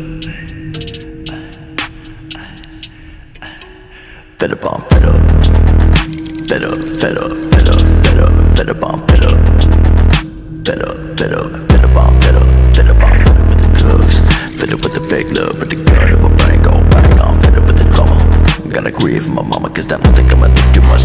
Fed up on fed up, fed up, fed up, fed up, fed up, fed up on fed up, fed up, fed up, fed up on fed up, fed up on fed up with the drugs, fed up with the fake love, with the girl in my brain, go back on fed up with the drama. Gotta grieve my mama, cause I don't think I'm gonna do too much.